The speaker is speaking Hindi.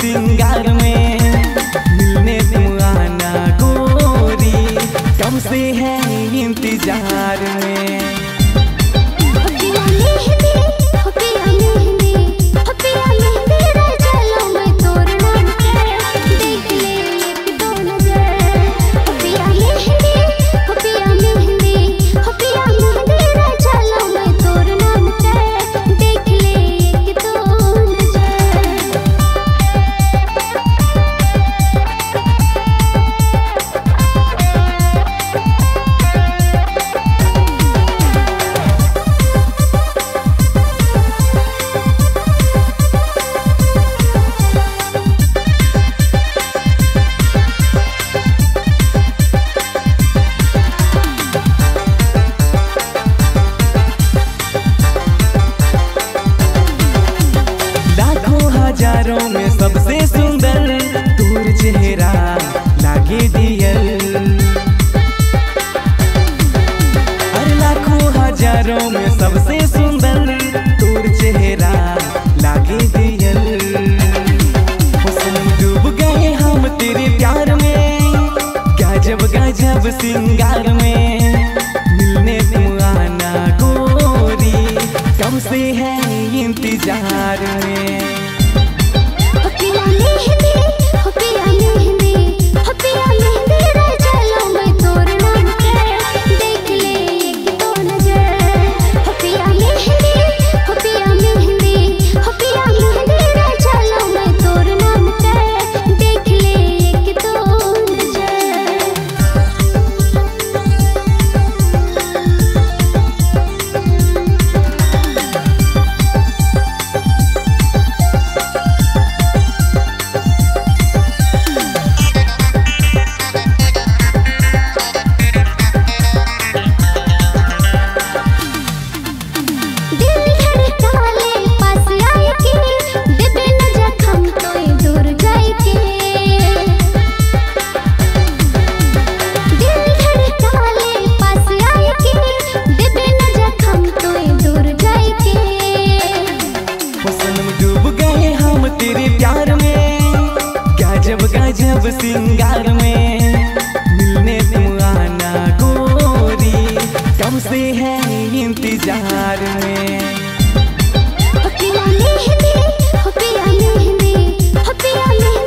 सिंगार में मिलने तुम आना गोरी, कब से है इंतजार में। हजारों में सबसे सुंदर तोर चेहरा लागे दियल, अरे लाखों हजारों में सबसे सुंदर तोर चेहरा लागे दियल। डूब गए हम तेरे प्यार में, गजब गजब सिंगार में मिलने तुम आना गोरी, कब से है इंतजार में। गजब सिंगार में मिलने तुम आना गोरी, कब से है इंतजार में। हो पिया मेहंदी